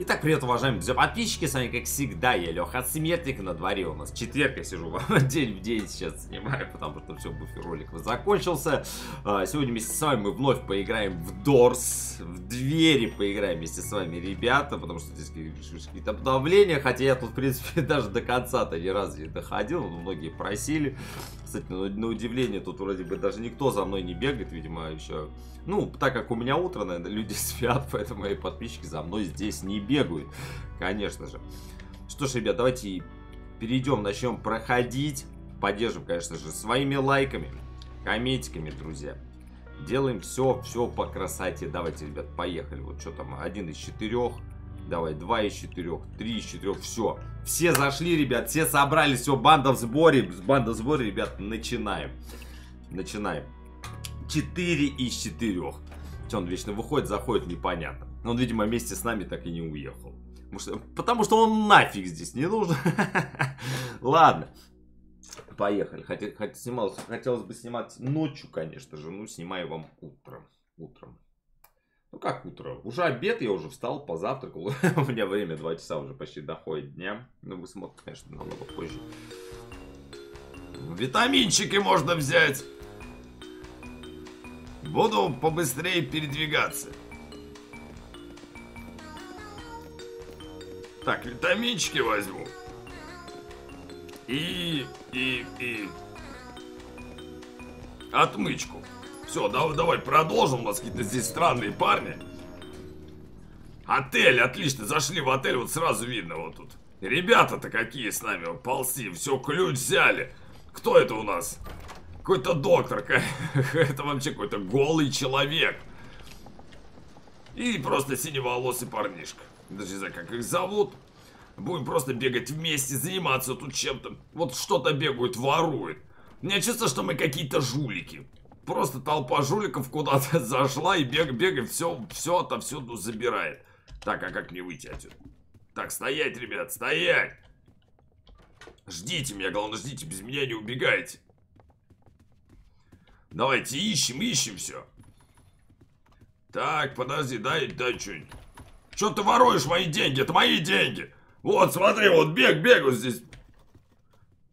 Итак, привет, уважаемые друзья, подписчики, с вами, как всегда, я, Леха Смертник, на дворе у нас четверг, я сижу день в день, сейчас снимаю, потому что все, буфер ролик закончился. Сегодня вместе с вами мы вновь поиграем в Dors, в двери поиграем вместе с вами, ребята, потому что здесь какие-то обновления, хотя я тут, в принципе, даже до конца-то ни разу не доходил, но многие просили. Кстати, на удивление, тут вроде бы даже никто за мной не бегает, видимо, еще, ну, так как у меня утро, наверное, люди спят, поэтому мои подписчики за мной здесь не бегают, конечно же. Что ж, ребят, давайте перейдем, начнем проходить. Поддержим, конечно же, своими лайками, комментиками, друзья. Делаем все по красоте. Давайте, ребят, поехали. Вот что там, 1 из 4. Давай, 2 из 4, 3 из 4. Все, все зашли, ребят, все собрались, все, банда в сборе. Банда в сборе, ребят, начинаем. 4 из 4. Он вечно выходит, заходит, непонятно. Он, видимо, вместе с нами так и не уехал. Потому что он нафиг здесь не нужен. Ладно. Поехали. Хотелось бы снимать ночью, конечно же. Ну, снимаю вам утром. Ну, как утром? Уже обед, я уже встал, позавтракал. У меня время 2 часа уже почти доходит дня. Ну, вы смотрите, конечно, намного позже. Витаминчики можно взять. Буду побыстрее передвигаться. Так, витаминчики возьму. И отмычку. Все, давай продолжим. У нас какие-то здесь странные парни. Отель, отлично. Зашли в отель, вот сразу видно вот тут. Ребята-то какие с нами. Ползли, все, ключ взяли. Кто это у нас? Какой-то доктор, это вообще какой-то голый человек. И просто синеволосый парнишка. Даже не знаю, как их зовут. Будем просто бегать вместе, заниматься тут чем-то. Вот что-то бегают, воруют. Мне чувствуется, что мы какие-то жулики. Просто толпа жуликов куда-то зашла и бегает, все отовсюду забирает. Так, а как мне выйти отсюда? Так, стоять, ребят, стоять! Ждите меня, главное, ждите, без меня не убегайте. Давайте ищем все. Так, подожди, дай что-нибудь. Что ты воруешь мои деньги? Это мои деньги. Вот, смотри, вот бегу здесь.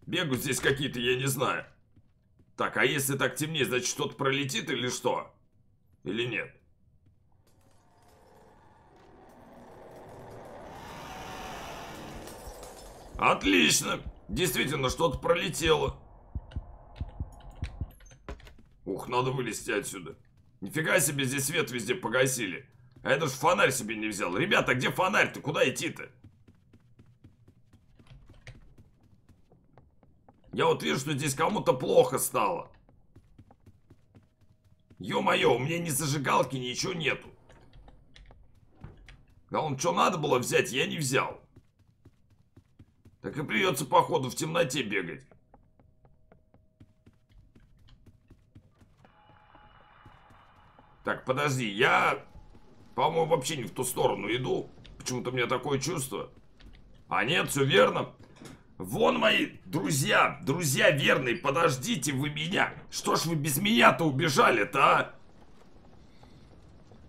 Бегу здесь какие-то, я не знаю. Так, а если так темнее, значит что-то пролетит или что? Или нет? Отлично. Действительно, что-то пролетело. Ух, надо вылезти отсюда. Нифига себе, здесь свет везде погасили. А я даже фонарь себе не взял. Ребята, где фонарь-то? Куда идти-то? Я вот вижу, что здесь кому-то плохо стало. Ё-моё, у меня ни зажигалки, ничего нету. Главное, что надо было взять, я не взял. Так и придется, походу, в темноте бегать. Так, подожди, я, по-моему, вообще не в ту сторону иду. Почему-то у меня такое чувство. А нет, все верно. Вон мои друзья верные, подождите вы меня. Что ж вы без меня-то убежали-то, а?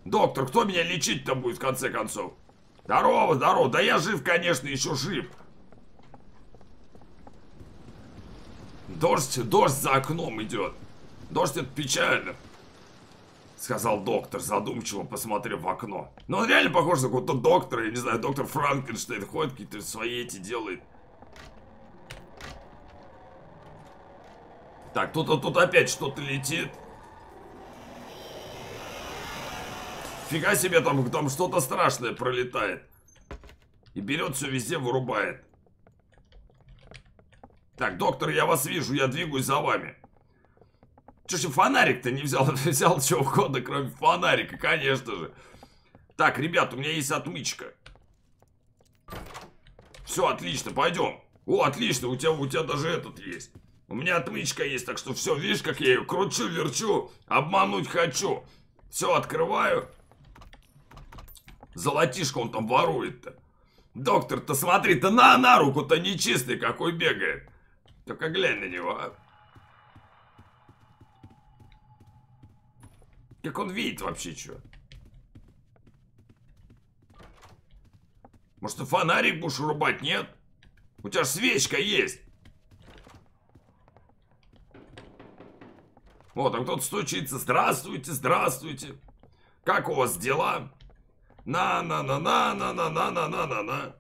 Доктор, кто меня лечить-то будет в конце концов? Здорово, да я жив, конечно, еще жив. Дождь за окном идет. Дождь, это печально. Сказал доктор, задумчиво посмотрев в окно. Но он реально похож на какого-то доктора. Я не знаю, доктор Франкенштейн ходит, какие-то свои эти делает. Так, тут опять что-то летит. Фига себе, там что-то страшное пролетает. И берет все везде, вырубает. Так, доктор, я вас вижу, я двигаюсь за вами. Чё ж фонарик-то не взял? Взял чего угодно, кроме фонарика, конечно же. Так, ребят, у меня есть отмычка. Все, отлично, пойдем. О, отлично, у тебя даже этот есть. У меня отмычка есть, так что все, видишь, как я ее кручу, верчу, обмануть хочу. Все, открываю. Золотишко он там ворует-то. Доктор-то, смотри-то, на руку-то нечистый какой бегает. Только глянь на него, а. Как он видит вообще, что? Может, ты фонарик будешь рубать, нет? У тебя же свечка есть. Вот, а кто-то стучится. Здравствуйте, здравствуйте. Как у вас дела? На-на-на-на-на-на-на-на-на-на.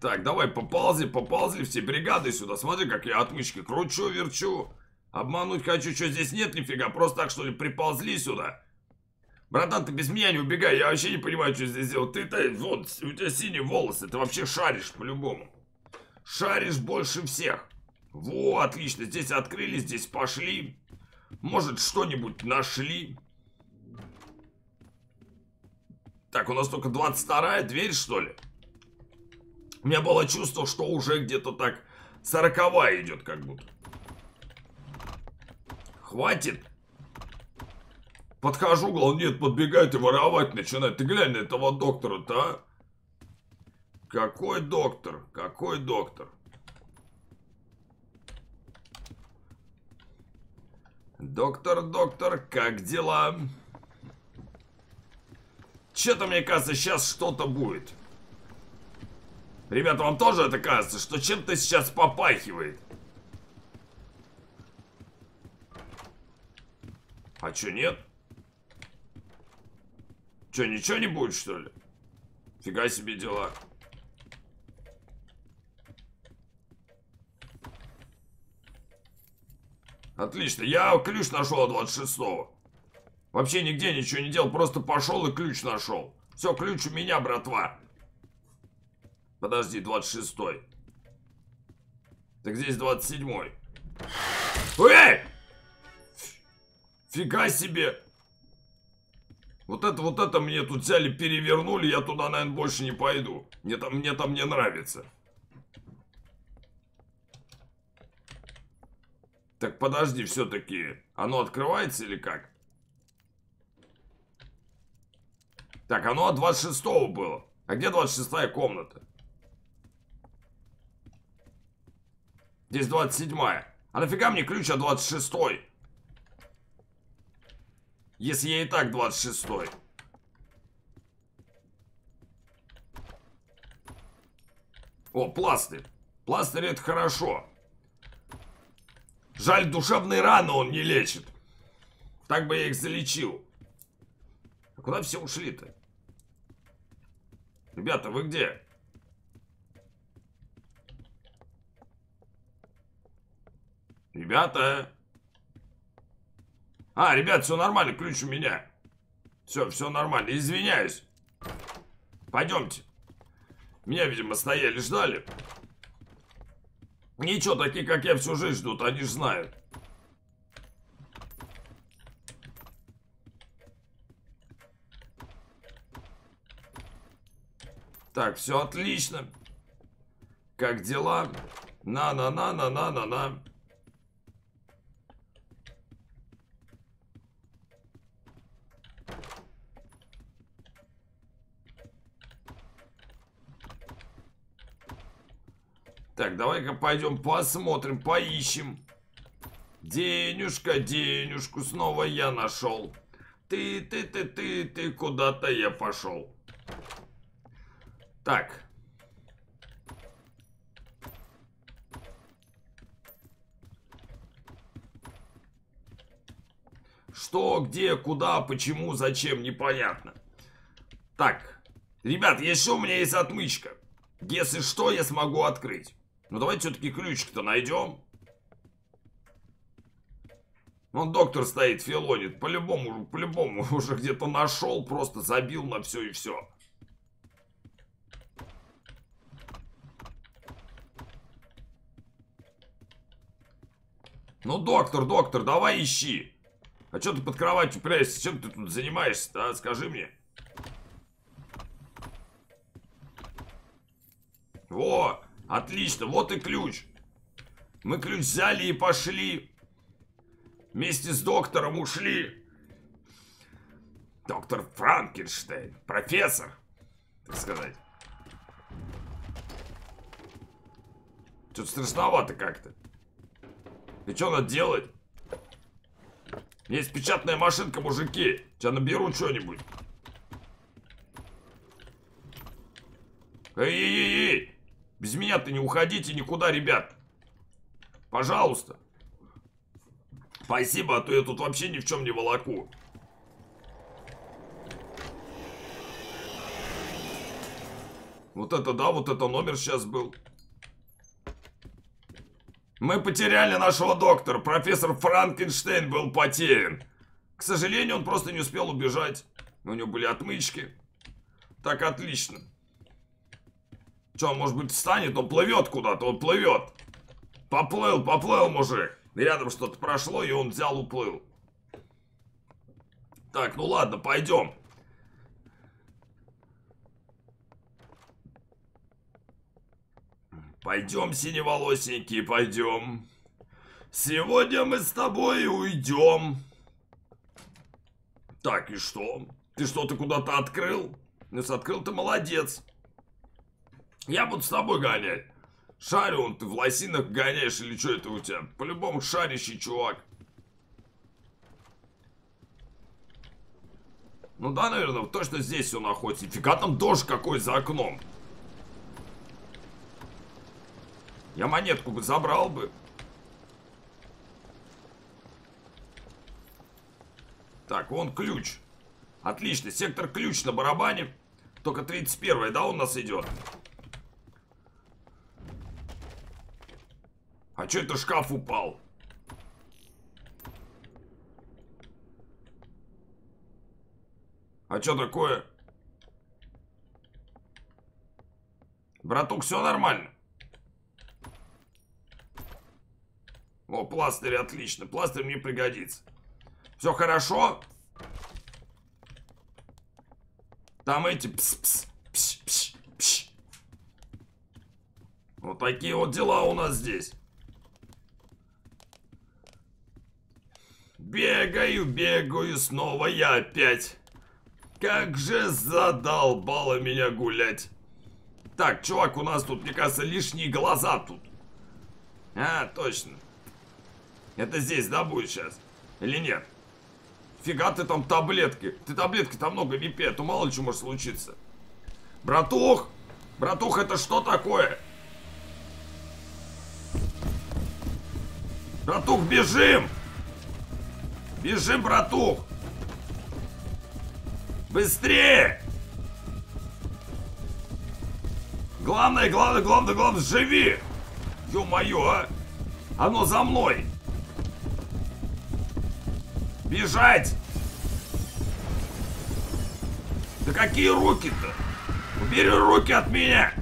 Так, давай, поползли все бригады сюда. Смотри, как я отмычки кручу, верчу. Обмануть хочу, что здесь нет нифига. Просто так, что ли, приползли сюда. Братан, ты без меня не убегай. Я вообще не понимаю, что здесь делать. Ты-то, вот, у тебя синие волосы. Ты вообще шаришь по-любому. Шаришь больше всех. Во, отлично. Здесь открыли, здесь пошли. Может, что-нибудь нашли. Так, у нас только 22-я дверь, что ли? У меня было чувство, что уже где-то так 40-я идет как будто. Хватит. Подхожу, говорю, нет, подбегает и воровать начинает. Ты глянь на этого доктора-то, а? Какой доктор? Какой доктор? Доктор, доктор, как дела? Че-то, мне кажется, сейчас что-то будет. Ребята, вам тоже это кажется, что чем-то сейчас попахивает? А че, нет? Че, ничего не будет, что ли? Фига себе дела. Отлично, я ключ нашел от 26-го. Вообще нигде ничего не делал, просто пошел и ключ нашел. Все, ключ у меня, братва. Подожди, 26-й. Так здесь 27-й. Эй! Фига себе! Вот это мне тут взяли, перевернули. Я туда, наверное, больше не пойду. Мне там не нравится. Так, подожди, все-таки. Оно открывается или как? Так, оно от 26-го было. А где 26-я комната? Здесь 27-я. А нафига мне ключ от 26-й? Если я и так 26-й. О, пластырь. Пластырь это хорошо. Жаль, душевные раны он не лечит. Так бы я их залечил. А куда все ушли-то? Ребята, вы где? Ребята. А, ребят, все нормально, ключ у меня. Все нормально, извиняюсь. Пойдемте. Меня, видимо, стояли, ждали. Ничего, такие, как я, всю жизнь ждут, они же знают. Так, все отлично. Как дела? На-на-на-на-на-на-на. Так, давай-ка пойдем посмотрим, поищем. Денюшка, денюшку, снова я нашел. Ты, куда-то я пошел. Так. Что, где, куда, почему, зачем, непонятно. Так, ребят, еще у меня есть отмычка. Если что, я смогу открыть. Ну, давайте все-таки ключик-то найдем. Вон доктор стоит, филонит. По-любому уже где-то нашел. Просто забил на все и все. Ну, доктор, давай ищи. А что ты под кроватью прячешься? Чем ты тут занимаешься-то, а? Скажи мне. Во, отлично, вот и ключ. Мы ключ взяли и пошли. Вместе с доктором ушли. Доктор Франкенштейн, профессор, так сказать. Что-то страшновато как-то. И что надо делать? Есть печатная машинка, мужики. Сейчас наберу что-нибудь. Эй-эй-эй! Без меня-то не уходите никуда, ребят. Пожалуйста. Спасибо, а то я тут вообще ни в чем не волоку. Вот это да, вот это номер сейчас был. Мы потеряли нашего доктора. Профессор Франкенштейн был потерян. К сожалению, он просто не успел убежать. У него были отмычки. Так, отлично. Че, он, может быть, встанет? Он плывет куда-то, он плывет. Поплыл, поплыл, мужик. Рядом что-то прошло, и он взял, уплыл. Так, ну ладно, пойдем. Пойдем, синеволосенький, пойдем. Сегодня мы с тобой уйдем. Так, и что? Ты что-то куда-то открыл? Ну, если открыл, ты молодец. Я буду с тобой гонять. Шарю, он ты в лосинах гоняешь или что это у тебя? По-любому шарящий чувак. Ну да, наверное, точно здесь он находится. Фига там дождь какой за окном. Я монетку бы забрал бы. Так, вон ключ. Отлично, сектор ключ на барабане. Только 31-й, да, у нас идет? А что это шкаф упал? А что такое? Браток, все нормально? О, пластырь, отлично. Пластырь мне пригодится. Все хорошо? Там эти... Вот такие вот дела у нас здесь. Бегаю, бегаю, снова я опять. Как же задолбало меня гулять. Так, чувак, у нас тут, мне кажется, лишние глаза тут. А, точно. Это здесь, да, будет сейчас? Или нет? Фига ты там таблетки. Ты таблетки там много не пей, а то мало чего может случиться. Братух! Братух, это что такое? Братух, бежим! Бежим, братух! Быстрее! Главное, главное, главное, главное, живи! Ё-моё, а! Оно за мной! Бежать! Да какие руки-то? Убери руки от меня!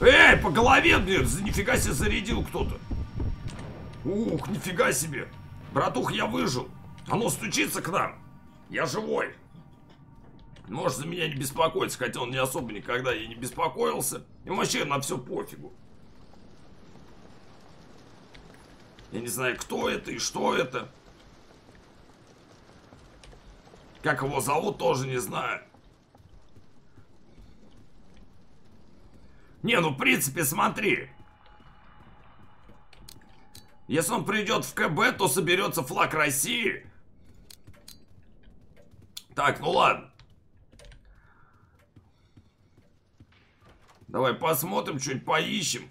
Эй, по голове, блин! Нифига себе зарядил кто-то! Ух, нифига себе! Братух, я выжил. Оно стучится к нам. Я живой. Можешь за меня не беспокоиться, хотя он не особо никогда и не беспокоился. Ему вообще на все пофигу. Я не знаю, кто это и что это. Как его зовут, тоже не знаю. Не, ну в принципе, смотри. Если он придет в КБ, то соберется флаг России. Так, ну ладно. Давай посмотрим, что-нибудь поищем.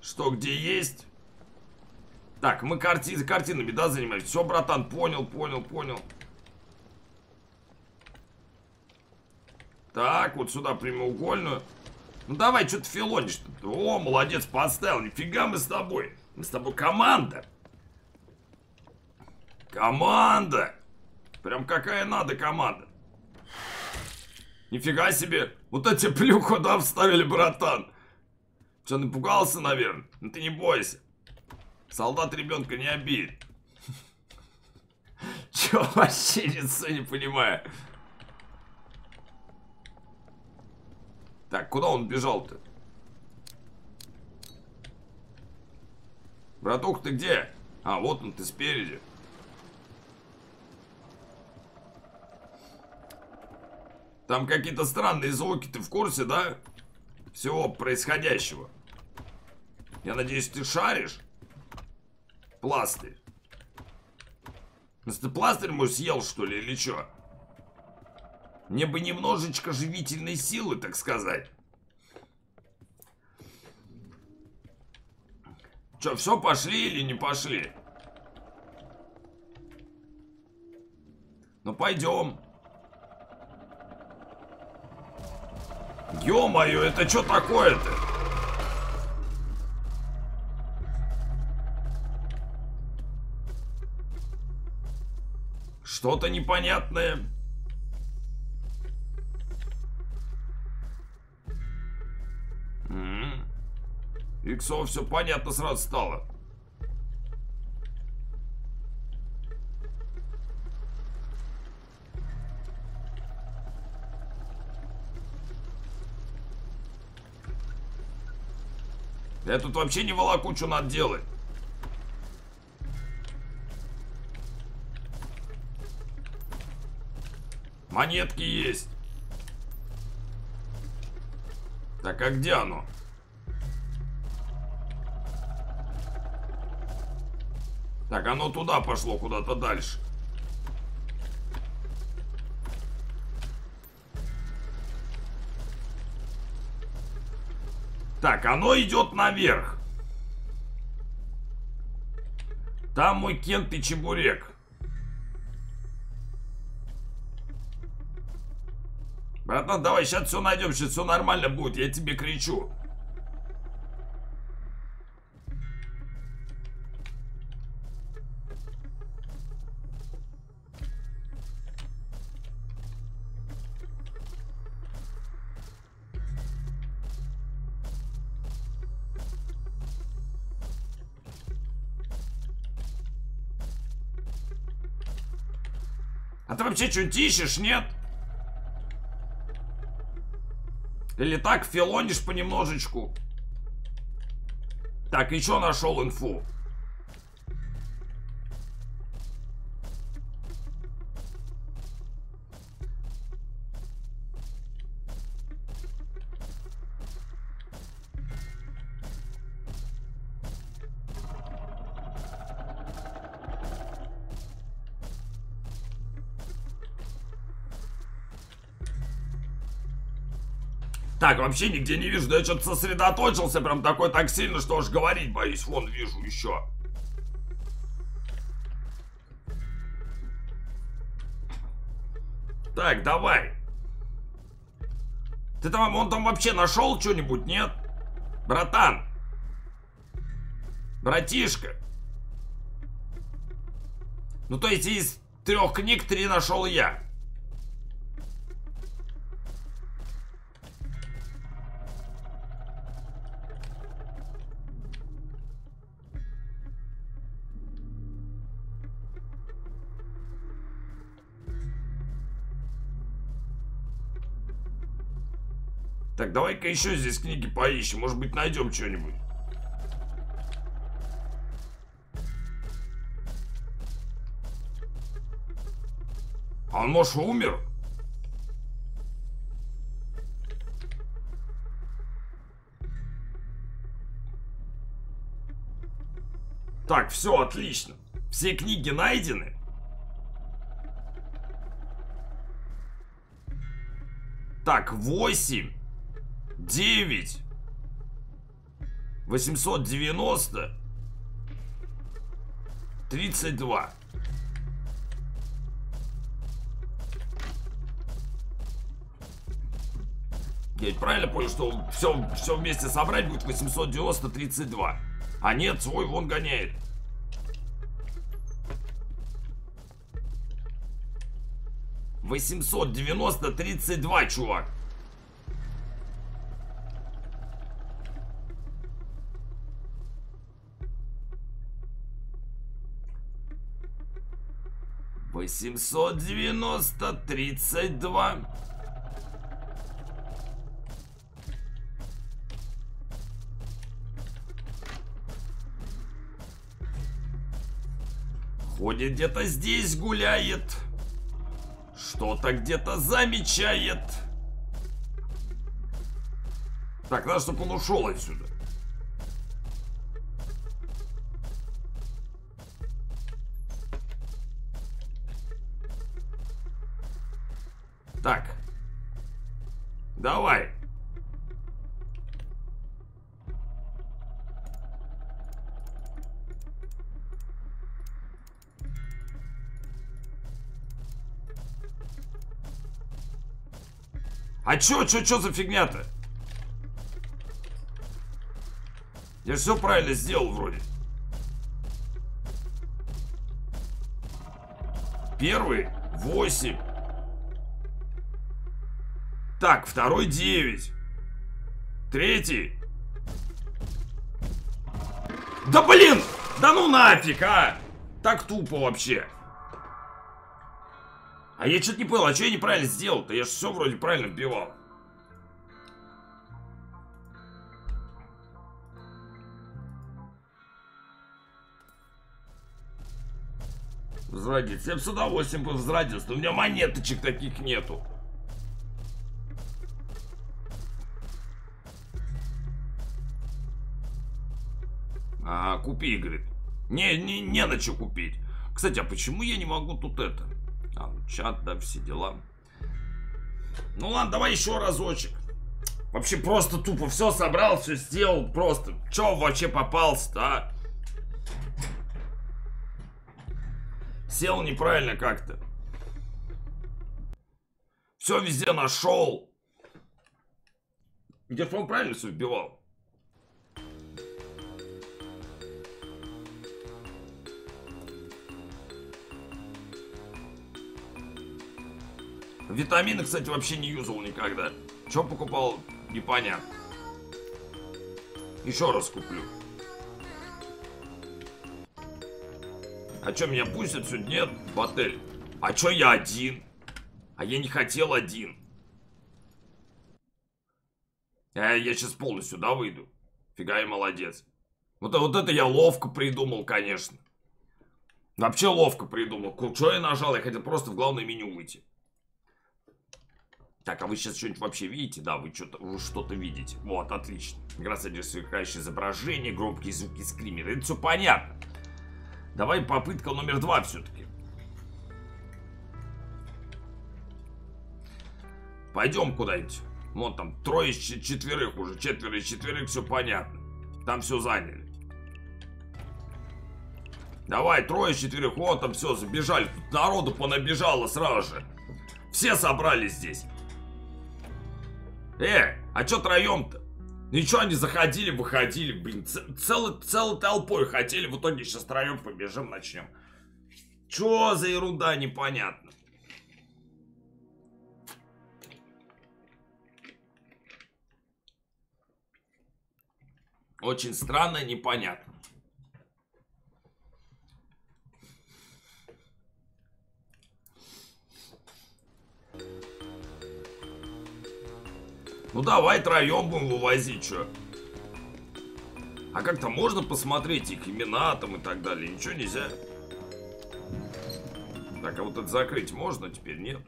Что где есть. Так, мы картинами, да, занимаемся? Все, братан, понял, понял, понял. Так, вот сюда прямоугольную. Ну давай, что ты филонишь-то? О, молодец, поставил. Нифига мы с тобой. Мы с тобой команда. Команда. Прям какая надо команда. Нифига себе. Вот эти плюху, да, вставили, братан. Что, напугался, наверное? Ну ты не бойся. Солдат ребенка не обидит. Че вообще лицо не понимаю. Так, куда он бежал-то? Братух, ты где? А, вот он, ты спереди. Там какие-то странные звуки, ты в курсе, да? Всего происходящего. Я надеюсь, ты шаришь? Пластырь. Ты пластырь мой съел, что ли, или что? Мне бы немножечко живительной силы, так сказать. Че, все, пошли или не пошли? Ну, пойдем. Ё-моё, это что такое-то? Что-то непонятное. Иксо, все понятно сразу стало. Я тут вообще не волокучу надо делать. Монетки есть. Так, а где оно? Так, оно туда пошло, куда-то дальше. Так, оно идет наверх. Там мой кент и чебурек. Братан, давай, сейчас все найдем, сейчас все нормально будет, я тебе кричу. А ты вообще что-нибудь ищешь, нет? Или так филонишь понемножечку? Так, еще нашел инфу. Так, вообще нигде не вижу. Да я что-то сосредоточился прям такой так сильно, что уж говорить боюсь. Вон вижу еще. Так, давай. Ты там, он там вообще нашел что-нибудь, нет? Братан. Братишка. Ну, то есть из 3 книг 3 нашел я. Так, давай-ка еще здесь книги поищем. Может быть, найдем что-нибудь. А он, может, умер? Так, все, отлично. Все книги найдены. Так, 8. 9 890 32. Я правильно понял, что все вместе собрать будет 890 32. А нет, свой вон гоняет. $890.32, чувак. $890.32. Ходит где-то здесь, гуляет. Что-то где-то замечает. Так, надо, чтобы он ушел отсюда. Так. Давай. А чё за фигня-то? Я же все правильно сделал вроде. Первый 8. Так, второй 9. Третий. Да блин! Да ну нафиг, а! Так тупо вообще. А я что-то не понял, а что я неправильно сделал-то? Я же все вроде правильно вбивал. Взрадец. Я бы с удовольствием взрадился, но у меня монеточек таких нету. А, купи, говорит. Не на что купить. Кстати, а почему я не могу тут это? Чат, да, все дела. Ну ладно, давай еще разочек. Вообще просто тупо все собрал, все сделал. Просто, че вообще попался-то, а? Сел неправильно как-то. Все везде нашел. Я, по-моему, правильно все вбивал. Витамины, кстати, вообще не юзал никогда. Чё покупал, непонятно. Еще раз куплю. А чё, меня пустят сегодня? Нет, в отель. А чё я один? А я не хотел один. Я сейчас полностью, да, выйду? Фига я молодец. Вот это я ловко придумал, конечно. Вообще ловко придумал. Чё я нажал? Я хотел просто в главное меню выйти. Так, а вы сейчас что-нибудь вообще видите? Да, вы что-то видите. Вот, отлично. Игра содержит сверкающее изображение, громкие звуки скримеры. Это все понятно. Давай попытка номер 2 все-таки. Пойдем куда-нибудь. Вон там трое из четверых уже. Четверо из четверых, все понятно. Там все заняли. Давай, трое из четверых. Вот там все, забежали. Тут народу понабежало сразу же. Все собрались здесь. А чё троем-то? Ничего, они заходили, выходили, блин, целой толпой хотели, в итоге сейчас троем побежим, начнем. Чё за ерунда, непонятно. Очень странно, непонятно. Ну давай троем будем вывозить, что? А как-то можно посмотреть их имена там и так далее? Ничего нельзя. Так, а вот это закрыть можно? Теперь нет.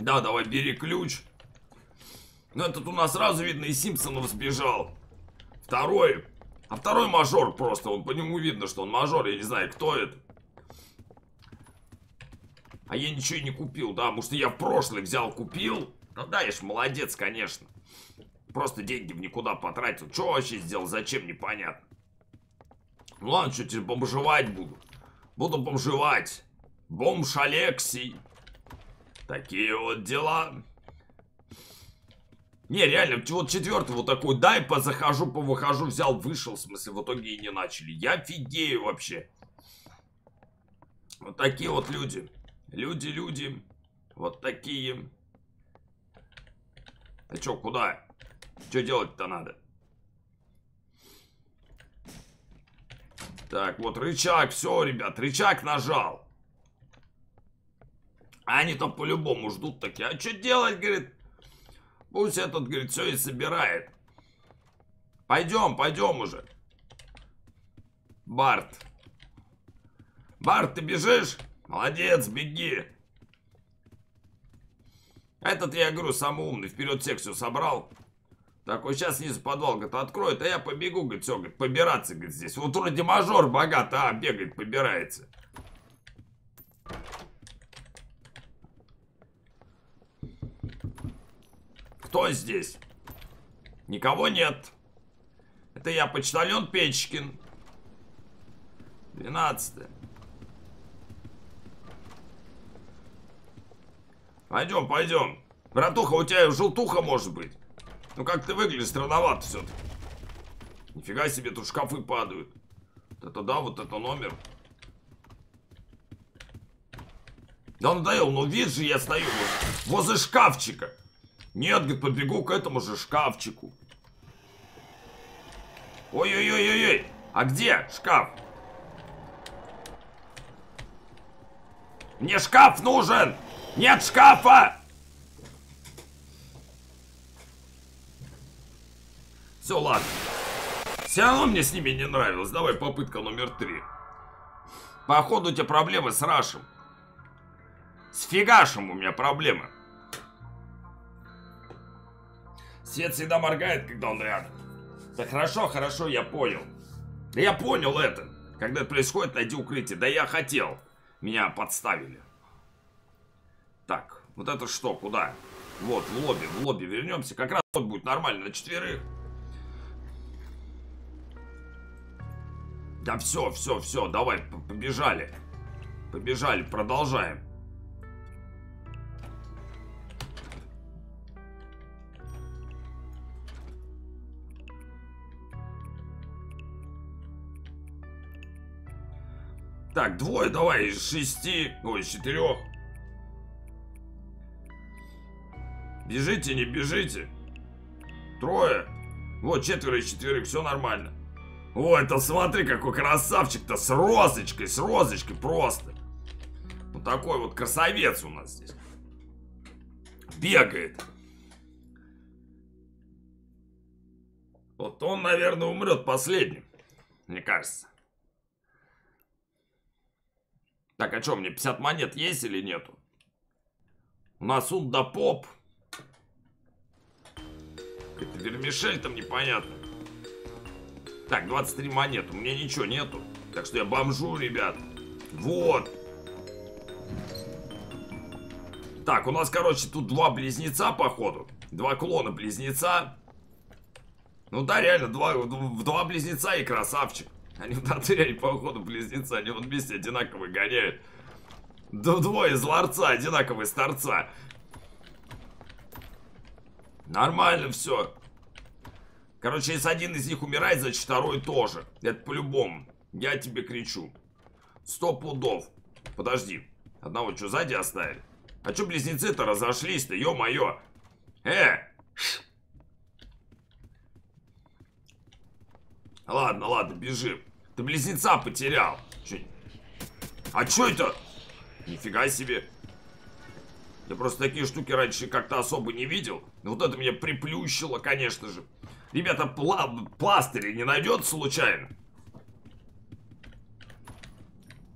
Да, давай, бери ключ. Ну этот у нас сразу видно из Симпсонов сбежал. Второй. А второй мажор просто. Он по нему видно, что он мажор. Я не знаю, кто это. А я ничего и не купил, да, потому что я в прошлый взял, купил. Ну да, я ж молодец, конечно. Просто деньги в никуда потратил. Че вообще сделал, зачем, непонятно. Ну ладно, что теперь бомжевать буду. Буду бомжевать. Бомж Алексей. Такие вот дела. Не, реально, вот 4-й вот такой, дай, позахожу, повыхожу, взял, вышел, в смысле, в итоге и не начали. Я офигею вообще. Вот такие вот люди. Люди, вот такие. А чё, куда? Чё делать-то надо? Так, вот рычаг, все, ребят, рычаг нажал. А они там по-любому ждут такие. А чё делать, говорит? Пусть этот, говорит, все и собирает. Пойдем уже. Барт, ты бежишь? Молодец, беги. Этот, я говорю, самый умный. Вперед всех все собрал. Так, вот сейчас снизу подвал, говорит, откроет. А я побегу, говорит, все, говорит, побираться, говорит, здесь. Вот вроде мажор богат, а бегает, побирается. Кто здесь? Никого нет. Это я, почтальон Печкин. 12. Пойдем, пойдем. Братуха, у тебя желтуха может быть. Ну как ты выглядишь, странновато все-таки. Нифига себе, тут шкафы падают. Вот это да, вот это номер. Да надоел, ну видишь же, я стою возле шкафчика. Нет, говорит, подбегу к этому же шкафчику. Ой-ой-ой-ой-ой. А где шкаф? Мне шкаф нужен! Нет шкафа! Все, ладно. Все равно мне с ними не нравилось. Давай попытка номер 3. Походу у тебя проблемы с Рашем. С фигашем у меня проблемы. Свет всегда моргает, когда он рядом. Да хорошо, хорошо, я понял. Да я понял это. Когда это происходит, найди укрытие. Да я хотел. Меня подставили. Так, вот это что, куда? Вот, в лобби вернемся. Как раз вот будет нормально, на 4. Да все, все, все, давай, побежали. Побежали, продолжаем. Так, двое, давай, из 6, ой, из 4. Бежите, не бежите. Трое. Вот, 4 из 4, все нормально. О, это смотри, какой красавчик-то, с розочкой просто. Вот такой вот красавец у нас здесь. Бегает. Вот он, наверное, умрет последним, мне кажется. Так, а что, мне 50 монет есть или нету? У нас унда поп. Какая-то вермишель там непонятно. Так, 23 монет. У меня ничего нету. Так что я бомжу, ребят. Вот. Так, у нас, короче, тут два близнеца, походу. Два клона-близнеца. Ну да, реально, два близнеца и красавчик. Они в натуре, походу, близнецы, они вон вместе одинаковые гоняют. Двое из ларца, одинаковые с торца. Нормально все. Короче, если один из них умирает, значит второй тоже. Это по-любому. Я тебе кричу. 100 пудов. Подожди. Одного что, сзади оставили? А что близнецы-то разошлись-то, ё-моё. Ладно, ладно, бежим. Ты близнеца потерял. Чё? А чё это? Нифига себе. Я просто такие штуки раньше как-то особо не видел. Но вот это меня приплющило, конечно же. Ребята, пластыря не найдется случайно?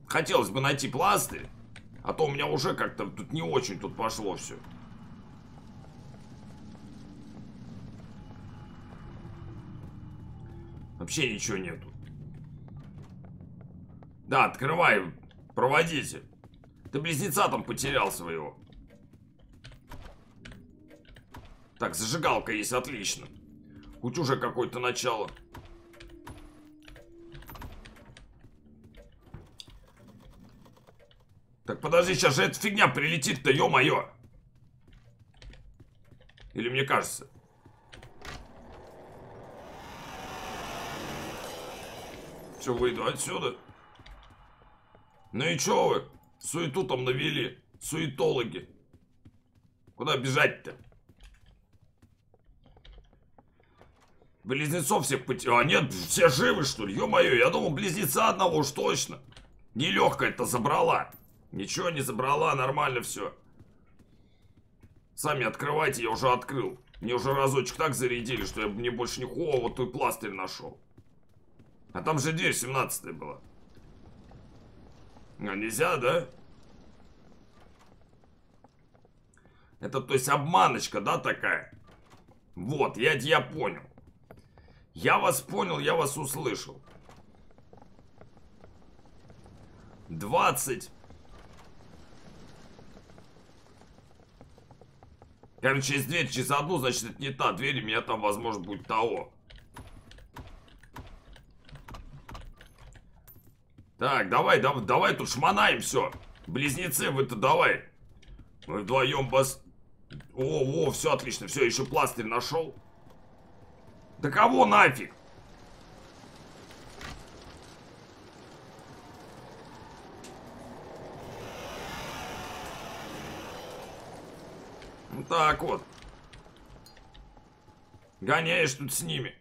Хотелось бы найти пластырь. А то у меня уже как-то тут не очень тут пошло все. Вообще ничего нету. Да, открывай, проводите. Ты близнеца там потерял своего. Так, зажигалка есть, отлично. Хоть уже какое-то начало. Так, подожди, сейчас же эта фигня прилетит-то, ё-моё. Или мне кажется... Выйду отсюда. Ну и чё вы? Суету там навели. Суетологи. Куда бежать-то? Близнецов всех потерял. А нет, все живы что ли? Ё-моё, я думал близнеца одного уж точно. Нелёгкая-то забрала. Ничего не забрала, нормально все. Сами открывайте, я уже открыл. Мне уже разочек так зарядили, что я мне больше не... О, вот и пластырь нашел. А там же дверь 17 была. А нельзя, да? Это, то есть, обманочка, да, такая? Вот, я понял. Я вас понял, я вас услышал. 20. Короче, если дверь через одну, значит, это не та дверь, и меня там, возможно, будет того. Так, давай тут шмонаем все. Близнецы, вы-то давай. Мы вдвоем бас... О, все отлично. Все, еще пластырь нашел. Да кого нафиг? Вот так вот. Гоняешь тут с ними.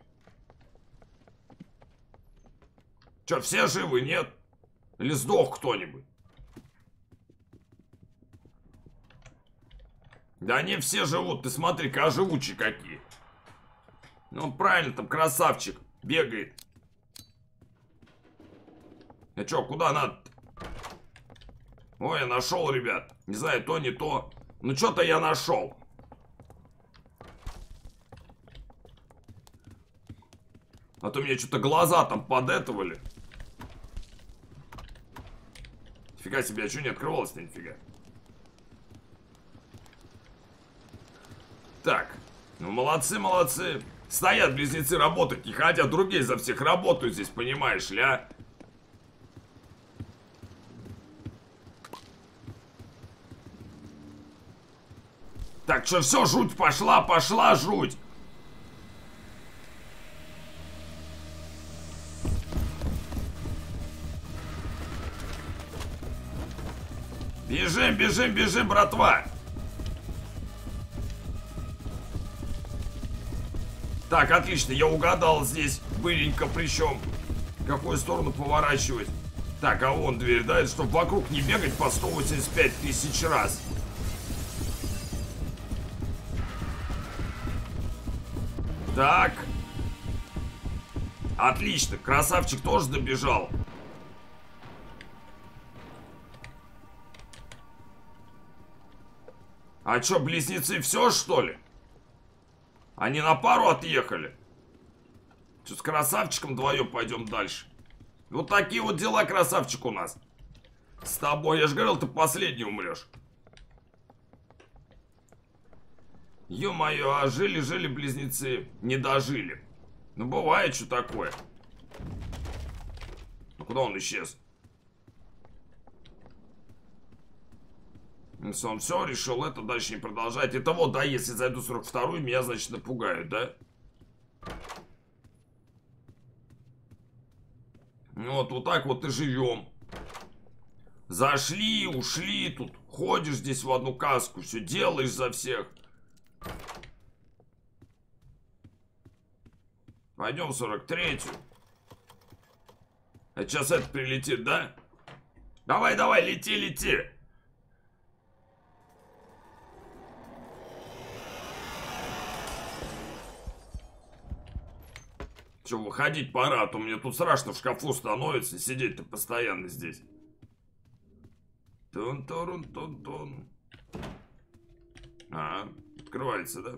Че, все живы? Нет? Или сдох кто-нибудь? Да они все живут. Ты смотри-ка, живучие какие. Ну, правильно, там красавчик бегает. А че, куда надо? Ой, я нашел, ребят. Не знаю, то не то. Ну, что-то я нашел. А то мне что-то глаза там подэтовали. Нифига себе, а что не открывалось-то, нифига. Так, ну молодцы, молодцы. Стоят близнецы, работать не хотят. Другие за всех работают здесь, понимаешь ли, а? Так, что, все, жуть пошла, жуть. Бежим, бежим, братва. Так, отлично, я угадал здесь быренько, причем в какую сторону поворачивать. Так, а вон дверь, да, это чтобы вокруг не бегать по 185 тысяч раз. Так. Отлично, красавчик тоже добежал. А чё, близнецы, все что ли? Они на пару отъехали? Чё, с красавчиком вдвоем пойдем дальше? Вот такие вот дела, красавчик, у нас. С тобой, я же говорил, ты последний умрешь. Ё-моё, а жили-жили близнецы, не дожили. Ну бывает, что такое. Ну куда он исчез? Он все решил это дальше не продолжать. Это вот, да, если зайду 42-ю, меня, значит, напугают, да? Вот, вот так вот и живем. Зашли, ушли, тут ходишь здесь в одну каску, все делаешь за всех. Пойдем 43-ю. А сейчас это прилетит, да? Давай, лети, Че, выходить пора, а то мне тут страшно в шкафу становится, сидеть-то постоянно здесь. Тун-турун-тун-тун. А, открывается, да?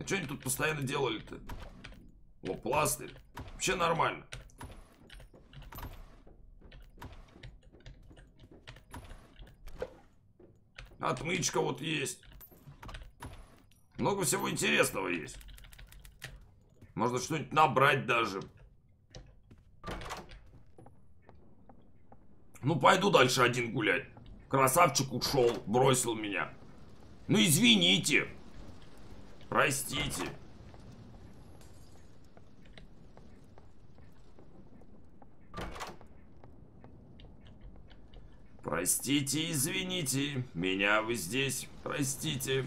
А что они тут постоянно делали-то? О, пластырь. Вообще нормально. Отмычка вот есть. Много всего интересного есть. Можно что-нибудь набрать даже. Ну, пойду дальше один гулять. Красавчик ушел, бросил меня. Ну, извините. Простите. Простите, извините. Меня вы здесь. Простите.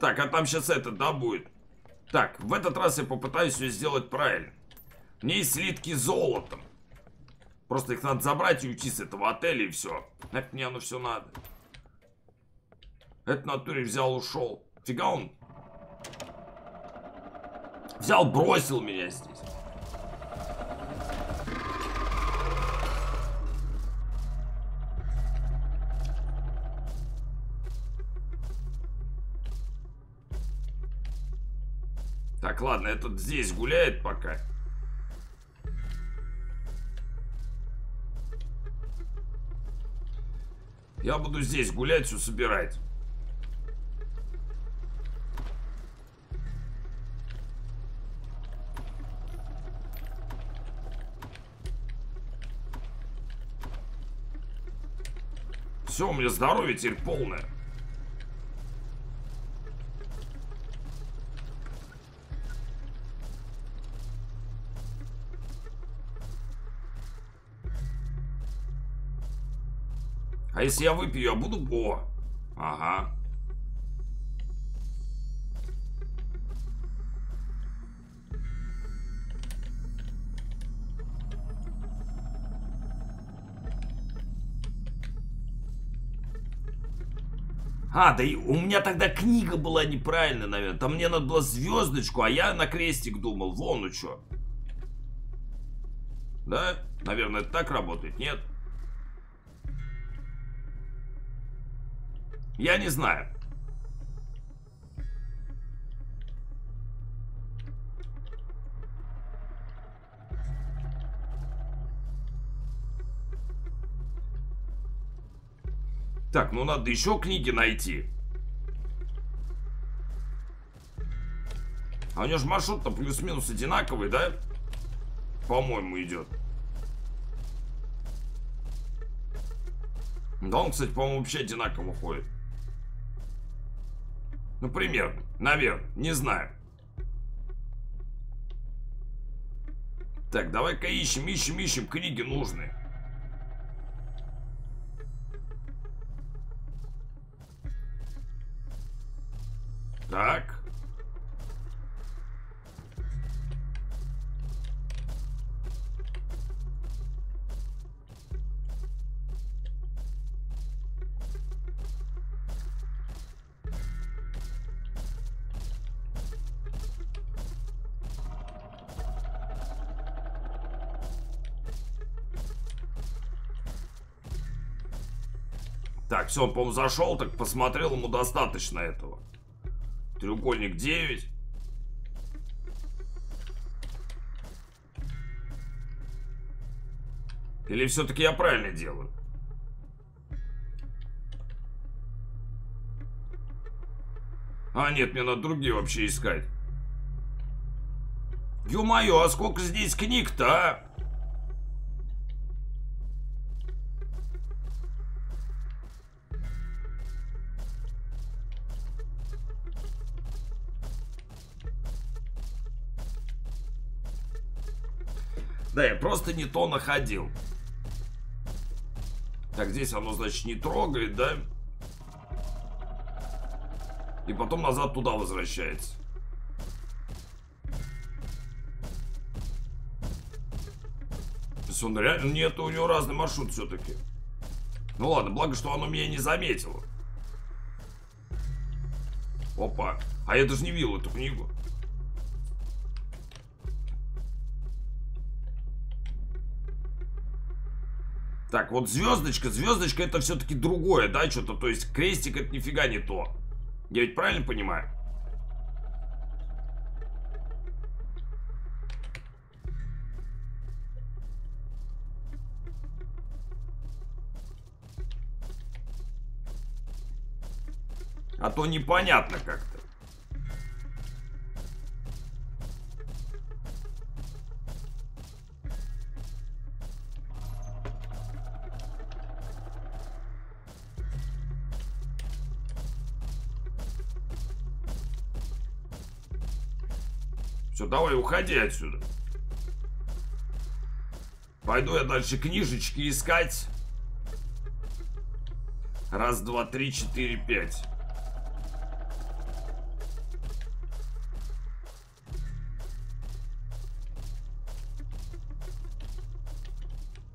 Так, а там сейчас это, да, будет? Так, в этот раз я попытаюсь все сделать правильно. У меня есть слитки золотом. Просто их надо забрать и уйти с этого отеля, и все. Нафиг мне оно все надо. Это в натуре взял, ушел. Фига он. Взял, бросил меня здесь. Так, ладно, этот здесь гуляет пока. Я буду здесь гулять, все собирать. Все, у меня здоровье теперь полное. А если я выпью, я буду Бо. Ага. А, да и у меня тогда книга была неправильная, наверное. Там мне надо было звездочку, а я на крестик думал. Вон ну что. Да? Наверное, это так работает, нет? Я не знаю. Так, ну надо еще книги найти. А у него же маршрут-то плюс-минус одинаковый, да? По-моему, идет. Да он, кстати, по-моему, вообще одинаково ходит. Ну, примерно. Наверное. Не знаю. Так, давай-ка ищем. Книги нужны. Так. Так, все, он, по-моему, зашел, так посмотрел, ему достаточно этого. Треугольник 9. Или все-таки я правильно делаю? А, нет, мне надо другие вообще искать. Ё-моё, а сколько здесь книг-то, а? Да, я просто не то находил. Так, здесь оно, значит, не трогает, да? И потом назад туда возвращается. То есть он реально... Нет, у него разный маршрут все-таки. Ну ладно, благо, что оно меня не заметило. Опа. А я даже не видел эту книгу. Так, вот звездочка. Звездочка это все-таки другое, да, что-то. То есть крестик это нифига не то. Я ведь правильно понимаю? А то непонятно как-то. Давай, уходи отсюда. Пойду я дальше книжечки искать. Раз, два, три, четыре, пять.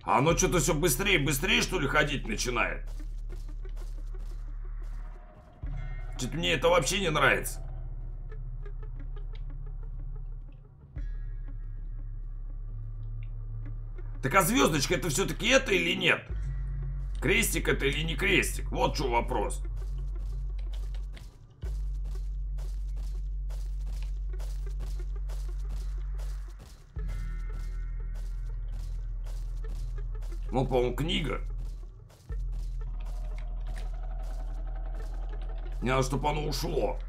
А оно что-то все быстрее и быстрее, что ли, ходить начинает? Что-то мне это вообще не нравится. Так а звездочка это все-таки это или нет? Крестик это или не крестик? Вот что вопрос. Ну, по-моему, книга. Мне надо, чтобы оно ушло.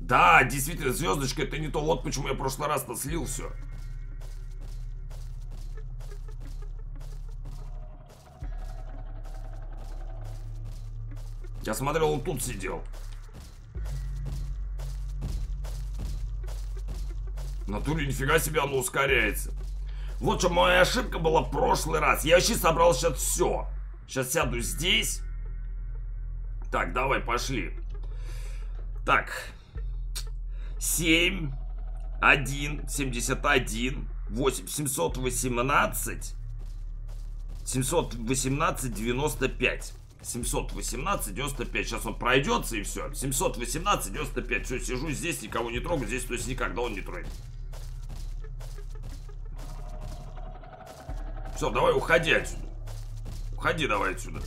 Да, действительно, звездочка это не то. Вот почему я в прошлый раз наслил все. Я смотрел, он тут сидел. В натуре нифига себе оно ускоряется. Вот что моя ошибка была в прошлый раз. Я вообще собрал сейчас все. Сейчас сяду здесь. Так, давай, пошли. Так. 7, 1, 71, 8, 718, 718, 95. 718,95. Сейчас он пройдется и все. 718,95. Все, сижу здесь, никого не трогаю. Здесь, то есть, никогда он не тронет. Все, давай, уходи отсюда. Уходи давай отсюда.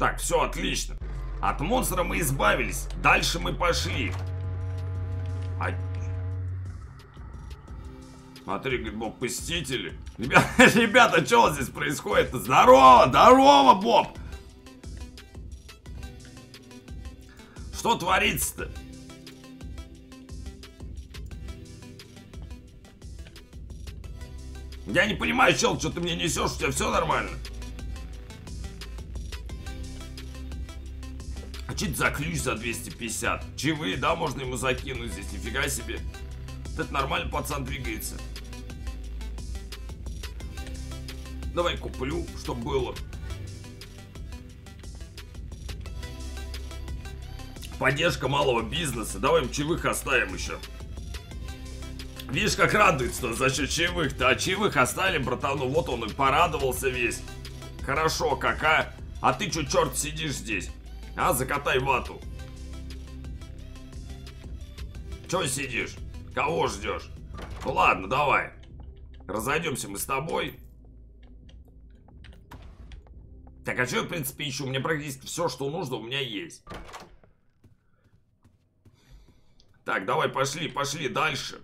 Так, все, отлично. От монстра мы избавились. Дальше мы пошли. А... Смотри, говорит, Боб, посетители. Ребята, что здесь происходит-то? Здорово, здорово, Боб! Что творится-то? Я не понимаю, чел, что ты мне несешь, у тебя все нормально. За ключ за 250. Чаевые, да, можно ему закинуть здесь. Нифига себе. Вот это нормально, пацан двигается. Давай куплю, чтоб было. Поддержка малого бизнеса. Давай им чаевых оставим еще. Видишь, как радуется за счет чаевых-то. А чаевых оставили, братану. Вот он и порадовался весь. Хорошо, какая. А ты че, черт, сидишь здесь? А, закатай вату. Чё сидишь? Кого ждешь? Ну ладно, давай. Разойдемся мы с тобой. Так, а что я, в принципе, ищу? У меня практически все, что нужно, у меня есть. Так, давай, пошли, пошли дальше.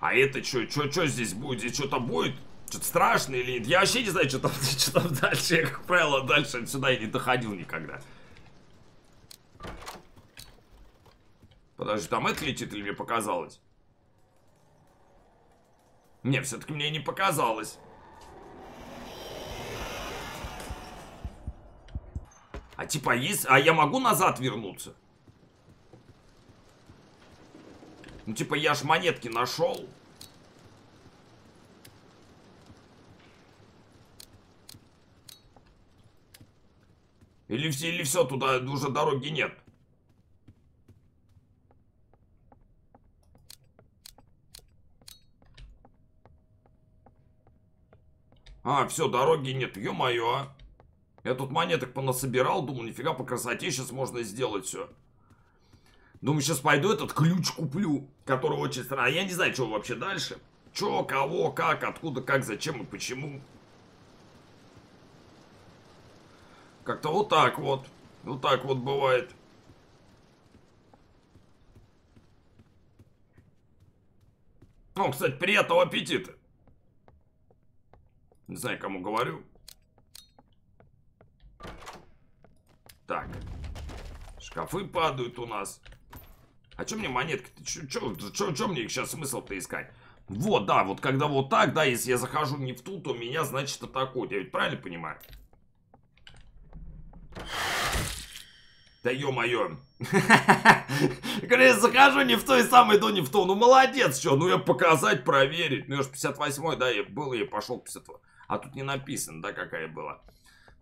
А это что? Что здесь будет? Здесь что-то будет? Что-то страшное или нет? Я вообще не знаю, что там дальше. Я, как правило, дальше сюда и не доходил никогда. Подожди, там это летит или мне показалось? Не, все-таки мне не показалось. А типа есть... А я могу назад вернуться? Ну типа я ж монетки нашел. Или все, туда уже дороги нет. А, все, дороги нет. Ё-моё, а. Я тут монеток понасобирал, думал, нифига по красоте сейчас можно сделать все. Думаю, сейчас пойду этот ключ куплю, который очень странный. Я не знаю, что вообще дальше. Че, кого, как, откуда, как, зачем и почему. Как-то вот так вот. Вот так вот бывает. Ну, кстати, приятного аппетита. Не знаю, кому говорю. Так. Шкафы падают у нас. А чё мне монетки-то? Чё мне их сейчас смысл-то искать? Вот, да, вот когда вот так, да, если я захожу не в ту, то меня, значит, атакуют. Я ведь правильно понимаю? Да ё-моё. Когда я захожу не в ту и сам иду не в ту. Ну, молодец, чё? Ну, я показать, проверить. Ну, я ж 58-й, да, я был, я пошёл 52. А тут не написано, да, какая была.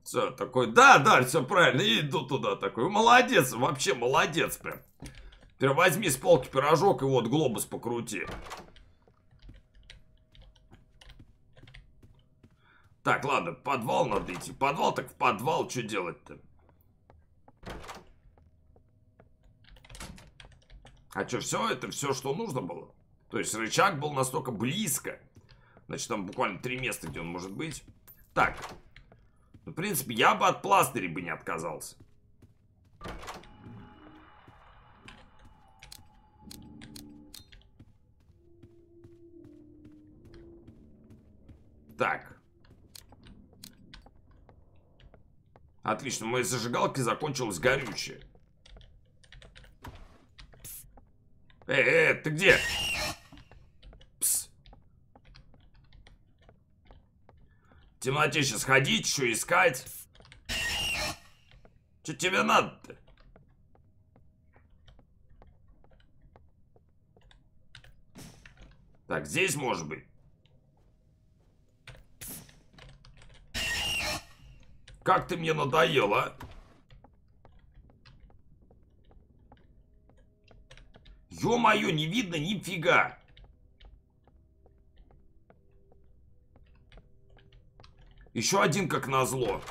Все, такой, да, все правильно, я иду туда, такой, молодец, вообще молодец прям. Теперь возьми с полки пирожок и вот глобус покрути. Так, ладно, в подвал надо идти. В подвал, так в подвал, что делать-то? А что, все это, все, что нужно было? То есть рычаг был настолько близко. Значит, там буквально 3 места, где он может быть. Так. В принципе, я бы от пластыря бы не отказался. Так. Отлично, в моей зажигалке закончилось горючее. Ты где? Пс. В темноте сейчас ходить, что искать? Что тебе надо-то? Так, здесь может быть. Как ты мне надоела, а? Ё-моё, не видно нифига. Еще один, как назло.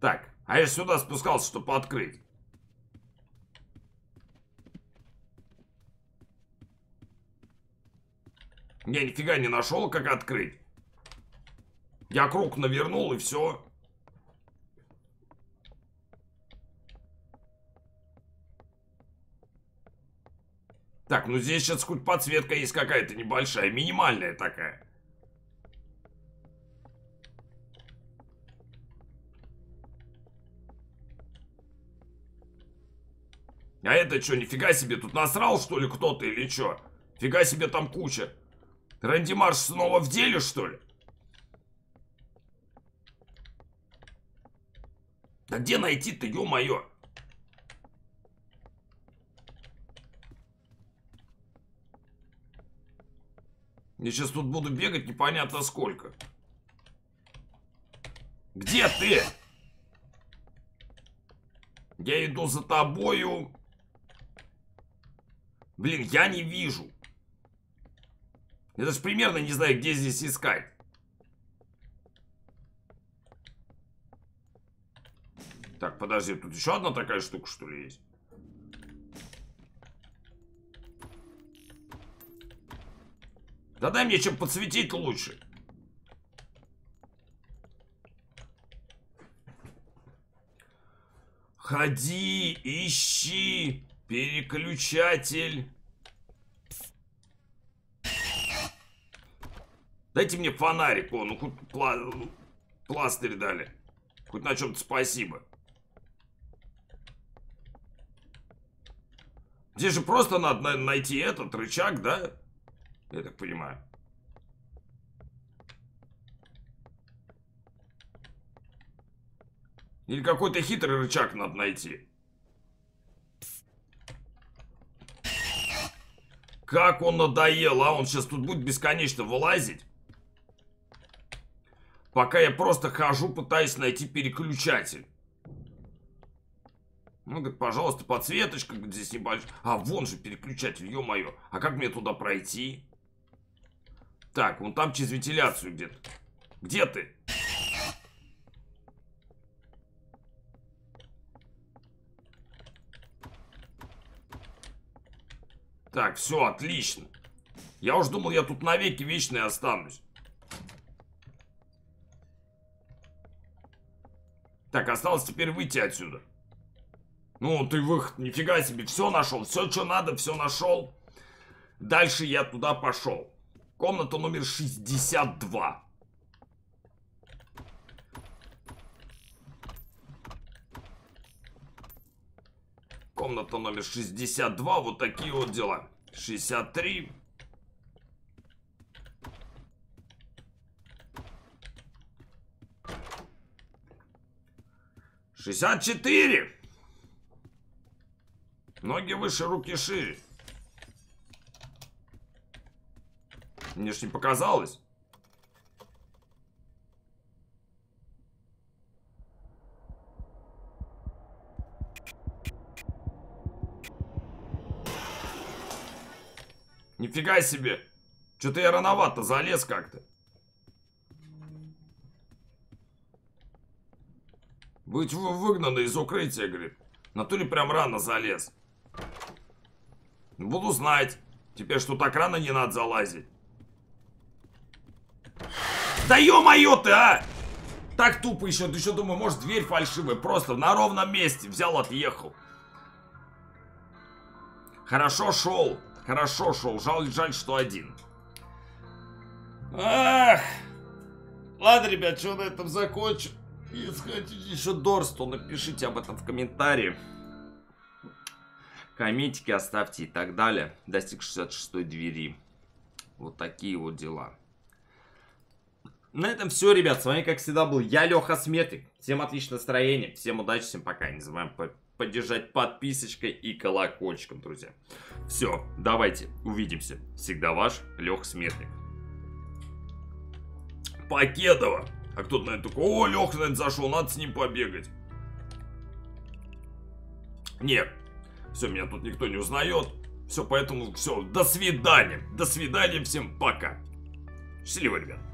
Так, а я сюда спускался, чтобы открыть. Я нифига не нашел, как открыть. Я круг навернул, и все. Так, ну здесь сейчас хоть подсветка есть какая-то небольшая, минимальная такая. А это что, нифига себе, тут насрал, что ли, кто-то или что? Фига себе, там куча. Рэнди Марш снова в деле, что ли? Да где найти-то, ё-моё? Я сейчас тут буду бегать непонятно сколько. Где ты? Я иду за тобою. Блин, я не вижу. Я даже примерно не знаю, где здесь искать. Так, подожди, тут еще одна такая штука, что ли, есть? Да дай мне чем подсветить лучше. Ходи, ищи, переключатель. Дайте мне фонарик, о, ну хоть пластырь дали. Хоть на чем-то спасибо. Здесь же просто надо, наверное, найти этот рычаг, да? Я так понимаю. Или какой-то хитрый рычаг надо найти. Как он надоел, а он сейчас тут будет бесконечно вылазить. Пока я просто хожу, пытаюсь найти переключатель. Ну, говорит, пожалуйста, подсветочка здесь небольшая. А, вон же переключатель, ё-моё. А как мне туда пройти? Так, вон там через вентиляцию где-то. Где ты? Так, все, отлично. Я уж думал, я тут навеки вечные останусь. Так, осталось теперь выйти отсюда. Ну, ты выход, нифига себе, все нашел. Все, что надо, все нашел. Дальше я туда пошел. Комната номер 62. Комната номер 62. Вот такие вот дела. 63. Шестьдесят четыре. Ноги выше, руки шире. Мне ж не показалось. Нифига себе. Что-то я рановато залез как-то. Быть выгнаны из укрытия, говорит. Натуре прям рано залез. Буду знать. Теперь что так рано не надо залазить. Да ё-моё ты, а! Так тупо еще. Ты еще думаю, может дверь фальшивая. Просто на ровном месте взял, отъехал. Хорошо шел. Хорошо шел. Жаль, что один. Ах! Ладно, ребят, что на этом закончу. Если хотите еще Дорс, то напишите об этом в комментарии. Комментики оставьте и так далее. Достиг 66-й двери. Вот такие вот дела. На этом все, ребят. С вами, как всегда, был я, Леха Смертник. Всем отличного настроения. Всем удачи, всем пока. Не забываем поддержать подписочкой и колокольчиком, друзья. Все, давайте, увидимся. Всегда ваш Леха Смертник. Покедова. А кто-то, наверное, такой, о, Леха, наверное, зашел, надо с ним побегать. Нет. Все, меня тут никто не узнает. Все, поэтому все, до свидания. До свидания, всем пока. Счастливо, ребят.